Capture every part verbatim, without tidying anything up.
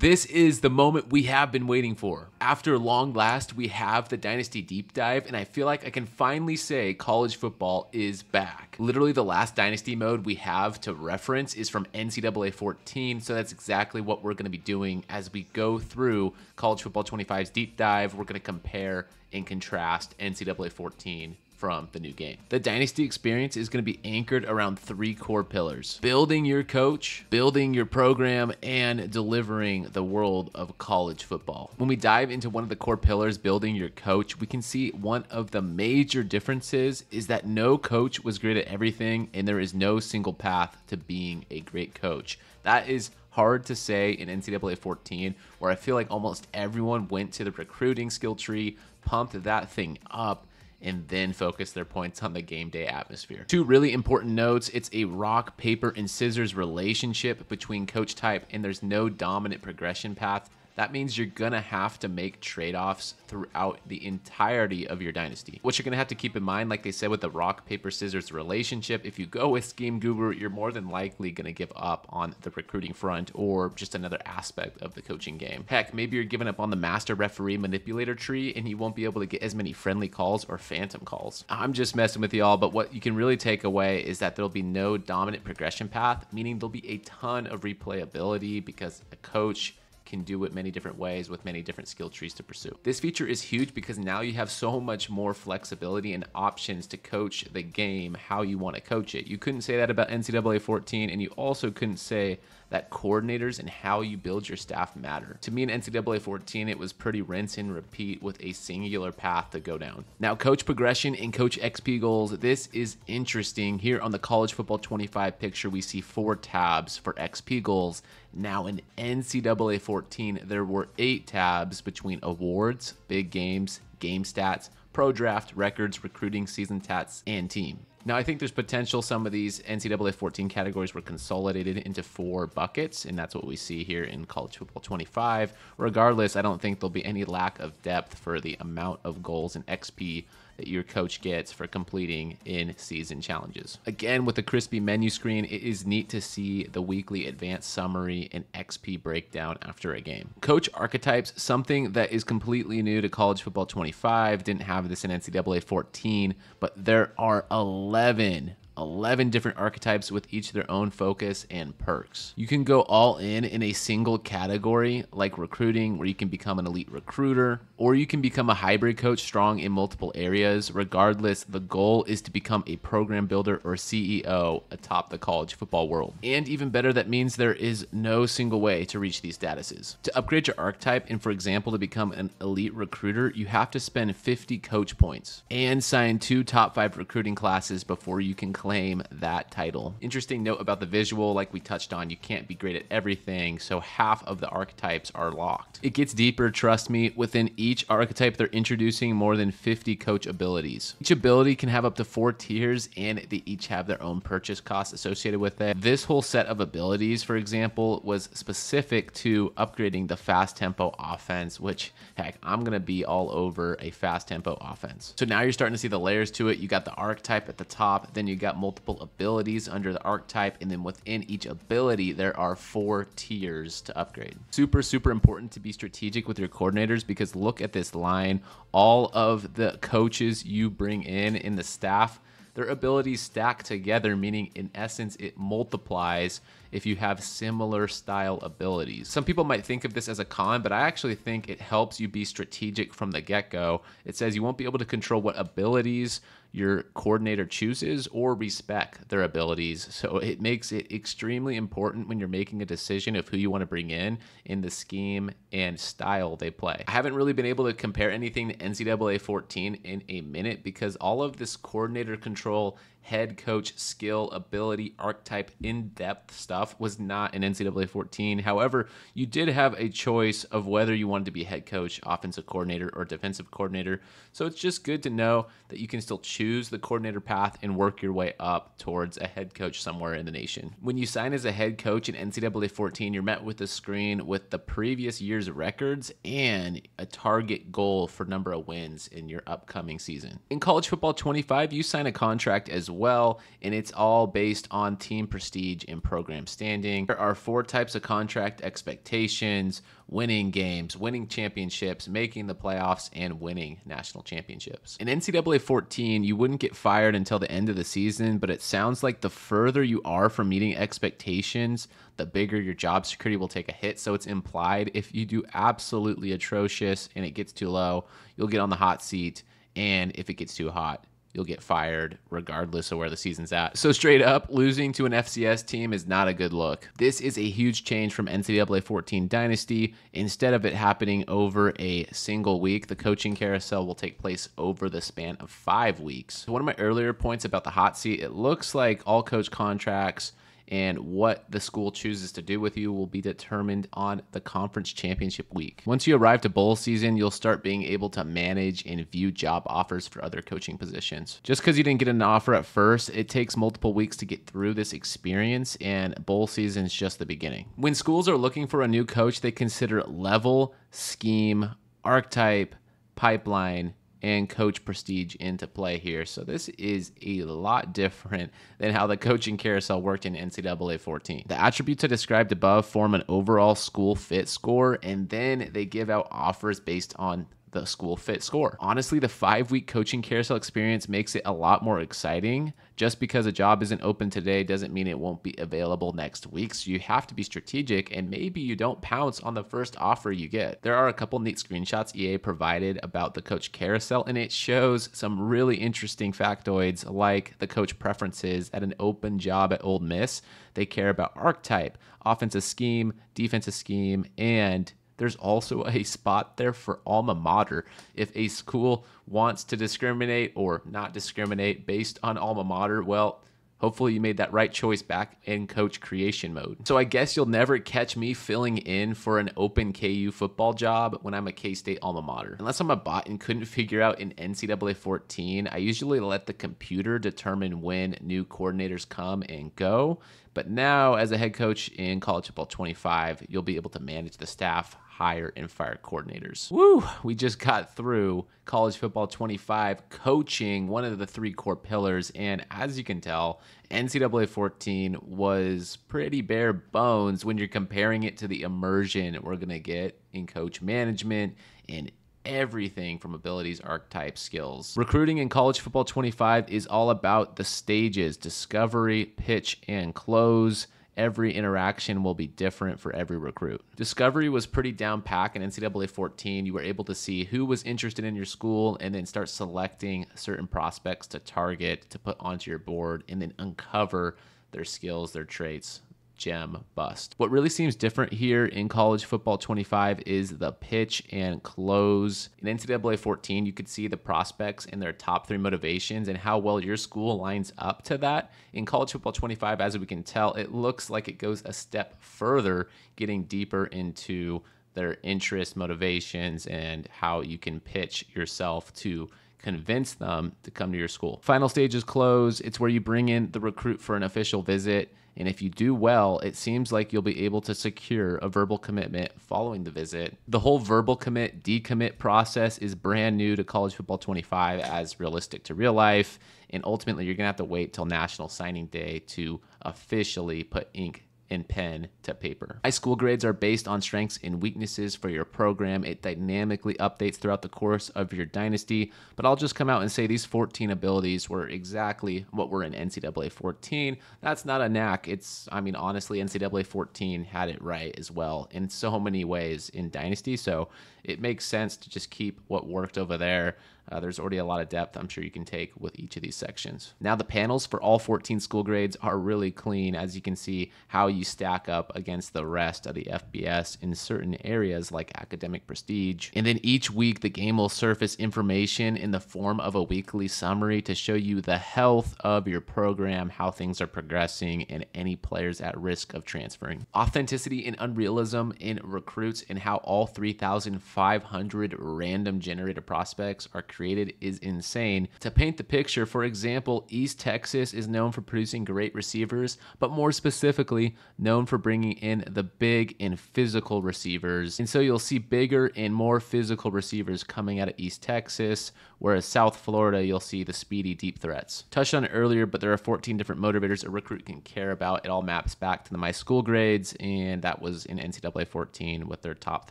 This is the moment we have been waiting for. After long last, we have the Dynasty Deep Dive, and I feel like I can finally say college football is back. Literally the last Dynasty mode we have to reference is from N C double A fourteen, so that's exactly what we're gonna be doing as we go through College Football twenty-five's Deep Dive. We're gonna compare and contrast N C double A fourteen from the new game. The Dynasty experience is going to be anchored around three core pillars: building your coach, building your program, and delivering the world of college football. When we dive into one of the core pillars, building your coach, we can see one of the major differences is that no coach was great at everything, and there is no single path to being a great coach. That is hard to say in N C double A fourteen, where I feel like almost everyone went to the recruiting skill tree, pumped that thing up, and then focus their points on the game day atmosphere. Two really important notes: it's a rock, paper, and scissors relationship between coach type, and there's no dominant progression path. That means you're gonna have to make trade-offs throughout the entirety of your dynasty. What you're gonna have to keep in mind, like they said with the rock, paper, scissors relationship, if you go with Scheme Guru, you're more than likely gonna give up on the recruiting front or just another aspect of the coaching game. Heck, maybe you're giving up on the master referee manipulator tree and you won't be able to get as many friendly calls or phantom calls. I'm just messing with y'all, but what you can really take away is that there'll be no dominant progression path, meaning there'll be a ton of replayability because a coach can do it many different ways with many different skill trees to pursue. This feature is huge because now you have so much more flexibility and options to coach the game how you want to coach it. You couldn't say that about N C double A fourteen, and you also couldn't say that coordinators and how you build your staff matter. To me, in N C double A fourteen, it was pretty rinse and repeat with a singular path to go down. Now, coach progression and coach X P goals. This is interesting. Here on the College Football twenty-five picture, we see four tabs for X P goals. Now in N C double A fourteen, there were eight tabs between awards, big games, game stats, pro draft, records, recruiting, season stats, and team. Now, I think there's potential some of these N C double A fourteen categories were consolidated into four buckets, and that's what we see here in College Football twenty-five. Regardless, I don't think there'll be any lack of depth for the amount of goals and X P that your coach gets for completing in-season challenges. Again, with the crispy menu screen, it is neat to see the weekly advanced summary and X P breakdown after a game. Coach archetypes, something that is completely new to College Football twenty-five, didn't have this in N C double A fourteen, but there are eleven eleven different archetypes with each their own focus and perks. You can go all in in a single category like recruiting, where you can become an elite recruiter, or you can become a hybrid coach strong in multiple areas. Regardless, the goal is to become a program builder or C E O atop the college football world. And even better, that means there is no single way to reach these statuses. To upgrade your archetype and, for example, to become an elite recruiter, you have to spend fifty coach points and sign two top five recruiting classes before you can claim that title. Interesting note about the visual, like we touched on, you can't be great at everything, so half of the archetypes are locked. It gets deeper, trust me. Within each archetype, they're introducing more than fifty coach abilities. Each ability can have up to four tiers, and they each have their own purchase costs associated with it. This whole set of abilities, for example, was specific to upgrading the fast tempo offense, which, heck, I'm gonna be all over a fast tempo offense. So now you're starting to see the layers to it. You got the archetype at the top, then you got multiple abilities under the archetype, and then within each ability there are four tiers to upgrade. Super super important to be strategic with your coordinators, because look at this line, all of the coaches you bring in in the staff, their abilities stack together, meaning in essence it multiplies if you have similar style abilities. Some people might think of this as a con, but I actually think it helps you be strategic from the get-go. It says you won't be able to control what abilities your coordinator chooses or respec their abilities, so it makes it extremely important when you're making a decision of who you want to bring in in the scheme and style they play. I haven't really been able to compare anything to N C double A fourteen in a minute, because all of this coordinator control, head coach skill, ability, archetype, in-depth stuff was not in N C double A fourteen. However, you did have a choice of whether you wanted to be head coach, offensive coordinator, or defensive coordinator. So it's just good to know that you can still choose the coordinator path and work your way up towards a head coach somewhere in the nation. When you sign as a head coach in N C double A fourteen, you're met with a screen with the previous year's records and a target goal for number of wins in your upcoming season. In College Football twenty-five, you sign a contract as as well, and it's all based on team prestige and program standing. There are four types of contract expectations: winning games, winning championships, making the playoffs, and winning national championships. In N C double A fourteen, you wouldn't get fired until the end of the season, but it sounds like the further you are from meeting expectations, the bigger your job security will take a hit. So it's implied if you do absolutely atrocious and it gets too low, you'll get on the hot seat, and if it gets too hot, you'll get fired regardless of where the season's at. So straight up, losing to an F C S team is not a good look. This is a huge change from N C double A fourteen Dynasty. Instead of it happening over a single week, the coaching carousel will take place over the span of five weeks. One of my earlier points about the hot seat, it looks like all coach contracts and what the school chooses to do with you will be determined on the conference championship week. Once you arrive to bowl season, you'll start being able to manage and view job offers for other coaching positions. Just because you didn't get an offer at first, it takes multiple weeks to get through this experience, and bowl season is just the beginning. When schools are looking for a new coach, they consider level, scheme, archetype, pipeline, and coach prestige into play here. So this is a lot different than how the coaching carousel worked in N C double A fourteen. The attributes I described above form an overall school fit score, and then they give out offers based on the school fit score. Honestly, the five-week coaching carousel experience makes it a lot more exciting. Just because a job isn't open today doesn't mean it won't be available next week, so you have to be strategic, and maybe you don't pounce on the first offer you get. There are a couple neat screenshots E A provided about the coach carousel, and it shows some really interesting factoids like the coach preferences at an open job at Ole Miss. They care about archetype, offensive scheme, defensive scheme, and there's also a spot there for alma mater. If a school wants to discriminate or not discriminate based on alma mater, well, hopefully you made that right choice back in coach creation mode. So I guess you'll never catch me filling in for an open K U football job when I'm a K-State alma mater. Unless I'm a bot and couldn't figure out in N C double A fourteen, I usually let the computer determine when new coordinators come and go. But now, as a head coach in College Football twenty-five, you'll be able to manage the staff, hire and fire coordinators. Woo! We just got through College Football twenty-five, coaching, one of the three core pillars, and as you can tell, N C double A fourteen was pretty bare bones when you're comparing it to the immersion we're going to get in coach management and everything from abilities, archetypes, skills. Recruiting in College Football twenty-five is all about the stages: discovery, pitch, and close. Every interaction will be different for every recruit. Discovery was pretty down pack in N C double A fourteen. You were able to see who was interested in your school and then start selecting certain prospects to target, to put onto your board, and then uncover their skills, their traits, gem, bust. What really seems different here in College Football twenty-five is the pitch and close. In N C double A fourteen, you could see the prospects and their top three motivations and how well your school lines up to that. In College Football twenty-five, as we can tell, it looks like it goes a step further, getting deeper into their interests, motivations, and how you can pitch yourself to convince them to come to your school. Final stage is close. It's where you bring in the recruit for an official visit, and if you do well, it seems like you'll be able to secure a verbal commitment following the visit. The whole verbal commit, decommit process is brand new to College Football twenty-five as realistic to real life, and ultimately you're gonna have to wait till National Signing Day to officially put ink and pen to paper. High school grades are based on strengths and weaknesses for your program. It dynamically updates throughout the course of your dynasty, but I'll just come out and say these fourteen abilities were exactly what were in N C double A fourteen. That's not a knack. It's, I mean, honestly, N C double A fourteen had it right as well in so many ways in dynasty, so it makes sense to just keep what worked over there. Uh, there's already a lot of depth I'm sure you can take with each of these sections. Now the panels for all fourteen school grades are really clean, as you can see how you stack up against the rest of the F B S in certain areas like academic prestige. And then each week the game will surface information in the form of a weekly summary to show you the health of your program, how things are progressing, and any players at risk of transferring. Authenticity and unrealism in recruits and how all three thousand five hundred random generated prospects are created created is insane. To paint the picture, for example, East Texas is known for producing great receivers, but more specifically, known for bringing in the big and physical receivers. And so you'll see bigger and more physical receivers coming out of East Texas, whereas South Florida, you'll see the speedy deep threats. Touched on it earlier, but there are fourteen different motivators a recruit can care about. It all maps back to the my school grades, and that was in N C double A fourteen with their top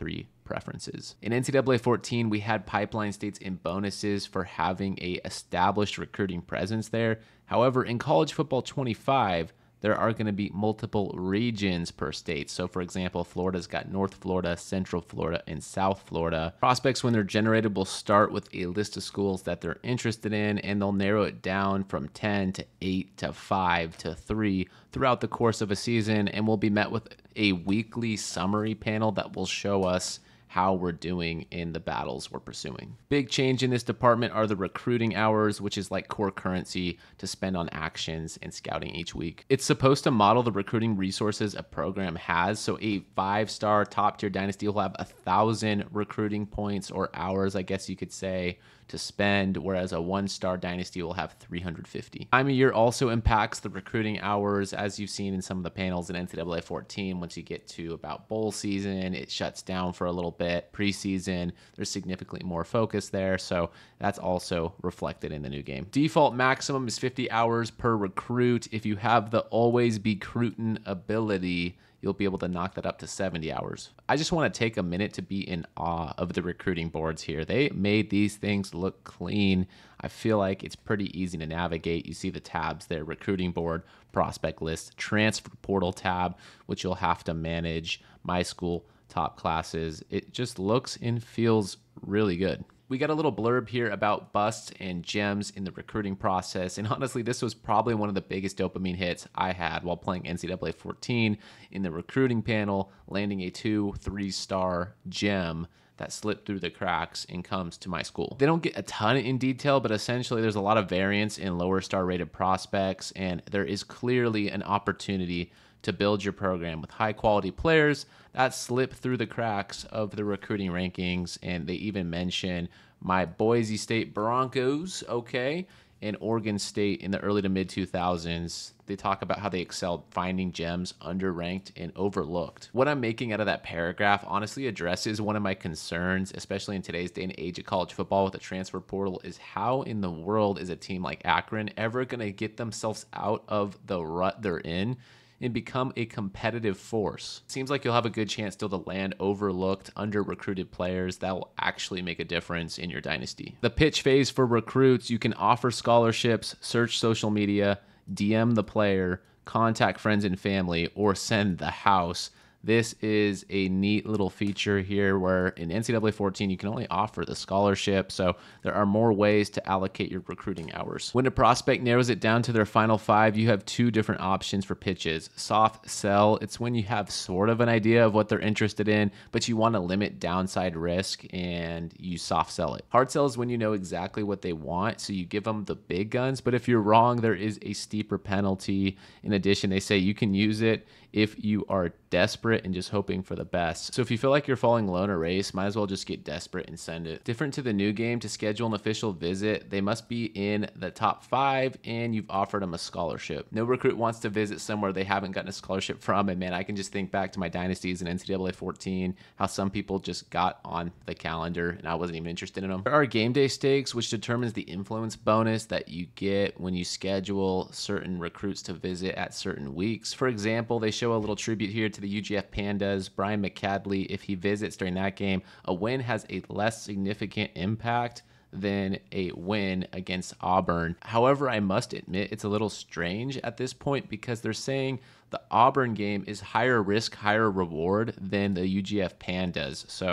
three preferences. In N C double A fourteen, we had pipeline states and bonuses for having a established recruiting presence there. However, in College Football twenty-five, there are going to be multiple regions per state. So for example, Florida's got North Florida, Central Florida, and South Florida. Prospects, when they're generated, will start with a list of schools that they're interested in, and they'll narrow it down from ten to eight to five to three throughout the course of a season, and we'll be met with a weekly summary panel that will show us how we're doing in the battles we're pursuing. Big change in this department are the recruiting hours, which is like core currency to spend on actions and scouting each week. It's supposed to model the recruiting resources a program has. So a five-star top-tier dynasty will have a thousand recruiting points or hours, I guess you could say, to spend, whereas a one-star dynasty will have three hundred fifty. Time of year also impacts the recruiting hours, as you've seen in some of the panels in N C double A fourteen. Once you get to about bowl season, it shuts down for a little bit. Preseason, there's significantly more focus there, so that's also reflected in the new game. Default maximum is fifty hours per recruit. If you have the always be recruiting ability, you'll be able to knock that up to seventy hours. I just want to take a minute to be in awe of the recruiting boards here. They made these things look clean. I feel like it's pretty easy to navigate. You see the tabs there: recruiting board, prospect list, transfer portal tab, which you'll have to manage, my school, top classes. It just looks and feels really good. We got a little blurb here about busts and gems in the recruiting process, and honestly, this was probably one of the biggest dopamine hits I had while playing N C double A fourteen in the recruiting panel, landing a two, three-star gem that slipped through the cracks and comes to my school. They don't get a ton in detail, but essentially there's a lot of variance in lower star rated prospects, and there is clearly an opportunity to build your program with high quality players that slip through the cracks of the recruiting rankings. And they even mention my Boise State Broncos, okay, and Oregon State in the early to mid two thousands. They talk about how they excelled finding gems underranked and overlooked. What I'm making out of that paragraph honestly addresses one of my concerns, especially in today's day and age of college football with the transfer portal, is how in the world is a team like Akron ever going to get themselves out of the rut they're in and become a competitive force? Seems like you'll have a good chance still to land overlooked, under-recruited players that will actually make a difference in your dynasty. The pitch phase for recruits: you can offer scholarships, search social media, D M the player, contact friends and family, or send the house. This is a neat little feature here where in N C double A fourteen, you can only offer the scholarship. So there are more ways to allocate your recruiting hours. When a prospect narrows it down to their final five, you have two different options for pitches. Soft sell: it's when you have sort of an idea of what they're interested in, but you want to limit downside risk and you soft sell it. Hard sell is when you know exactly what they want, so you give them the big guns, but if you're wrong, there is a steeper penalty. In addition, they say you can use it if you are desperate and just hoping for the best. So if you feel like you're falling low in a race, might as well just get desperate and send it. Different to the new game, to schedule an official visit, they must be in the top five and you've offered them a scholarship. No recruit wants to visit somewhere they haven't gotten a scholarship from. And man, I can just think back to my dynasties in N C double A fourteen, how some people just got on the calendar and I wasn't even interested in them. There are game day stakes, which determines the influence bonus that you get when you schedule certain recruits to visit at certain weeks. For example, they show a little tribute here to the U G A Pandas, Brian McCadley. If he visits during that game, a win has a less significant impact than a win against Auburn. However, I must admit it's a little strange at this point because they're saying the Auburn game is higher risk, higher reward than the U G F Pandas. So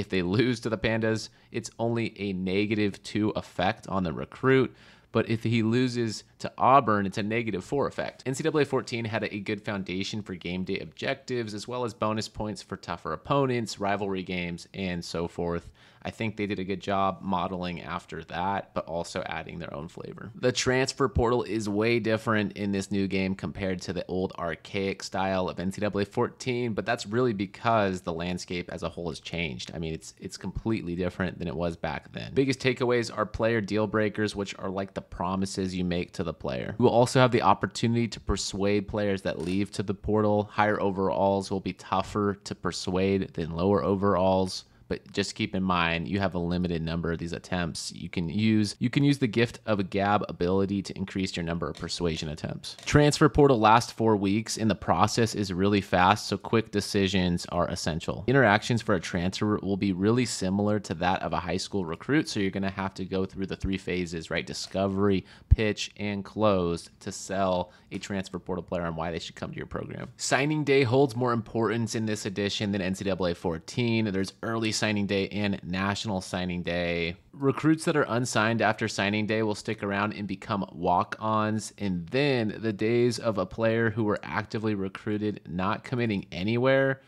if they lose to the Pandas, it's only a negative two effect on the recruit. but if he loses to Auburn, it's a negative four effect. N C double A fourteen had a good foundation for game day objectives, as well as bonus points for tougher opponents, rivalry games, and so forth. I think they did a good job modeling after that, but also adding their own flavor. The transfer portal is way different in this new game compared to the old archaic style of N C double A fourteen, but that's really because the landscape as a whole has changed. I mean, it's it's completely different than it was back then. Biggest takeaways are player deal breakers, which are like the promises you make to the player. We will also have the opportunity to persuade players that leave to the portal. Higher overalls will be tougher to persuade than lower overalls. But just keep in mind, you have a limited number of these attempts you can use. You can use the gift of a gab ability to increase your number of persuasion attempts. Transfer portal lasts four weeks, and the process is really fast, so quick decisions are essential. Interactions for a transfer will be really similar to that of a high school recruit, so you're going to have to go through the three phases, right? Discovery, pitch, and close to sell a transfer portal player on why they should come to your program. Signing day holds more importance in this edition than N C double A fourteen. There's early signing day and national signing day. Recruits that are unsigned after signing day will stick around and become walk-ons. And then the days of a player who were actively recruited not committing anywhere,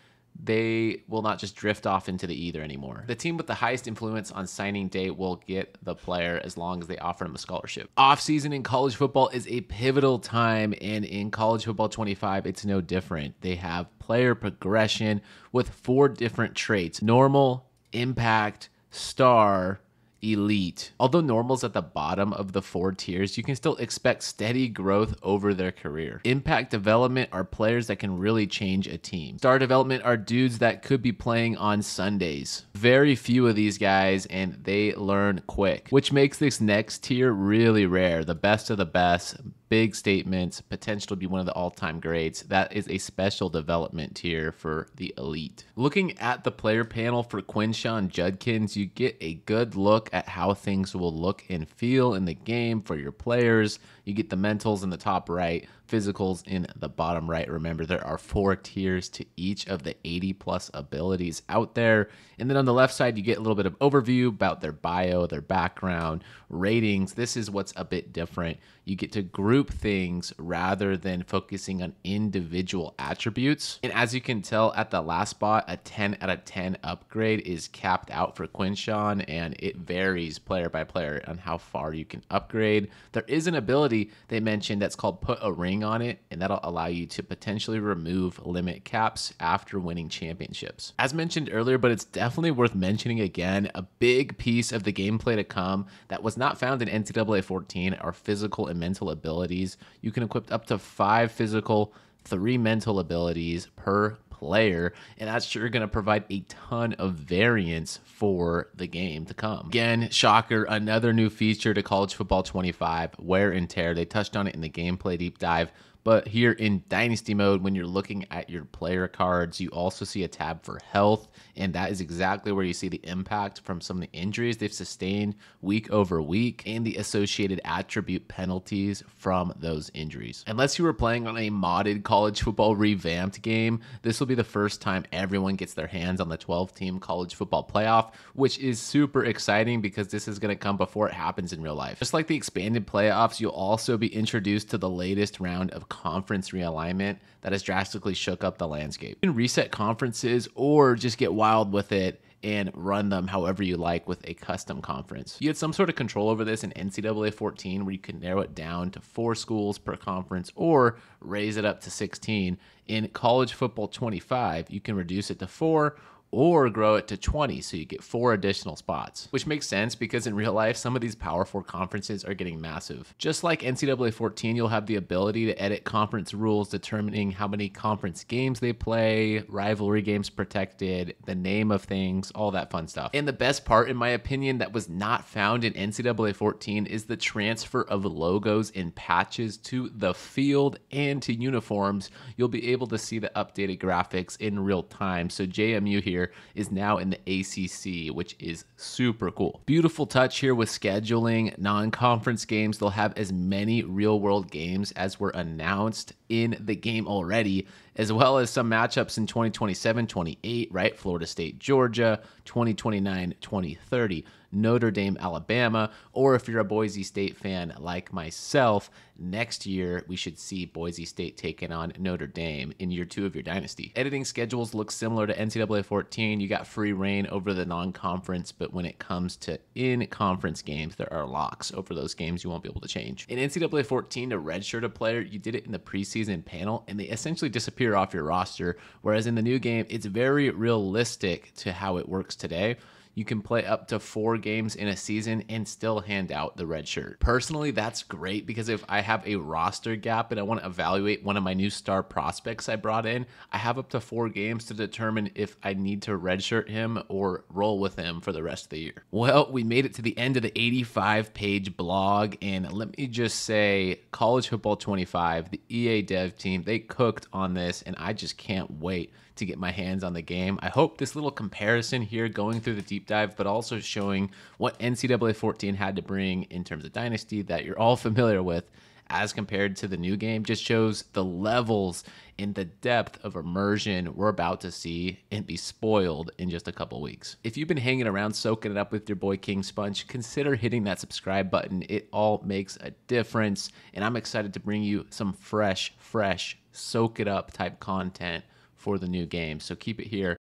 they will not just drift off into the ether anymore. The team with the highest influence on signing day will get the player as long as they offer him a scholarship. Off-season in college football is a pivotal time, and in College Football twenty-five, it's no different. They have player progression with four different traits: normal, impact, star, elite. Although normal's at the bottom of the four tiers, you can still expect steady growth over their career. Impact development are players that can really change a team. Star development are dudes that could be playing on Sundays. Very few of these guys, and they learn quick, which makes this next tier really rare. The best of the best, big statements, potential to be one of the all-time greats. That is a special development tier for the elite. Looking at the player panel for Quinshawn Judkins, you get a good look at how things will look and feel in the game for your players. You get the mentals in the top right, physicals in the bottom right. Remember, there are four tiers to each of the eighty plus abilities out there. And then on the left side, you get a little bit of overview about their bio, their background, ratings. This is what's a bit different. You get to group things rather than focusing on individual attributes. And as you can tell at the last spot, a ten out of ten upgrade is capped out for Quinshawn, and it varies player by player on how far you can upgrade. There is an ability they mentioned that's called Put a Ring on It, and that'll allow you to potentially remove limit caps after winning championships. As mentioned earlier, but it's definitely worth mentioning again, a big piece of the gameplay to come that was not found in N C double A fourteen are physical and mental abilities. You can equip up to five physical, three mental abilities per player, and that's sure going to provide a ton of variance for the game to come. Again, shocker, another new feature to College Football twenty-five, wear and tear. They touched on it in the gameplay deep dive, but here in Dynasty mode, when you're looking at your player cards, you also see a tab for health, and that is exactly where you see the impact from some of the injuries they've sustained week over week and the associated attribute penalties from those injuries. Unless you were playing on a modded College Football revamped game, this will be the first time everyone gets their hands on the twelve team College Football playoff, which is super exciting because this is going to come before it happens in real life. Just like the expanded playoffs, you'll also be introduced to the latest round of conference realignment that has drastically shook up the landscape. You can reset conferences or just get wild with it and run them however you like with a custom conference. You had some sort of control over this in N C double A fourteen, where you could narrow it down to four schools per conference or raise it up to sixteen. In College Football twenty-five, you can reduce it to four or grow it to twenty, so you get four additional spots, which makes sense because in real life, some of these Power Four conferences are getting massive. Just like N C double A fourteen, you'll have the ability to edit conference rules, determining how many conference games they play, rivalry games protected, the name of things, all that fun stuff. And the best part, in my opinion, that was not found in N C double A fourteen is the transfer of logos and patches to the field and to uniforms. You'll be able to see the updated graphics in real time. So J M U here is now in the A C C, which is super cool. Beautiful touch here with scheduling non-conference games. They'll have as many real world games as were announced in the game already, as well as some matchups in twenty twenty-seven twenty-eight, right? Florida State, Georgia, twenty twenty-nine twenty thirty, Notre Dame, Alabama, or if you're a Boise State fan like myself, next year we should see Boise State taking on Notre Dame in year two of your dynasty. Editing schedules look similar to N C double A fourteen. You got free reign over the non-conference, but when it comes to in-conference games, there are locks over those games you won't be able to change. In N C double A fourteen, to redshirt a player, you did it in the preseason panel, and they essentially disappear off your roster, whereas in the new game, it's very realistic to how it works today. You can play up to four games in a season and still hand out the red shirt. Personally, that's great because if I have a roster gap and I want to evaluate one of my new star prospects I brought in, I have up to four games to determine if I need to redshirt him or roll with him for the rest of the year. Well, we made it to the end of the eighty-five page blog, and let me just say, College Football twenty-five, the E A dev team, they cooked on this, and I just can't wait to get my hands on the game. I hope this little comparison here going through the deep dive, but also showing what N C double A fourteen had to bring in terms of dynasty that you're all familiar with as compared to the new game, just shows the levels and the depth of immersion we're about to see and be spoiled in just a couple weeks. If you've been hanging around soaking it up with your boy KingSponge, consider hitting that subscribe button. It all makes a difference, and I'm excited to bring you some fresh, fresh, soak it up type content for the new game. So keep it here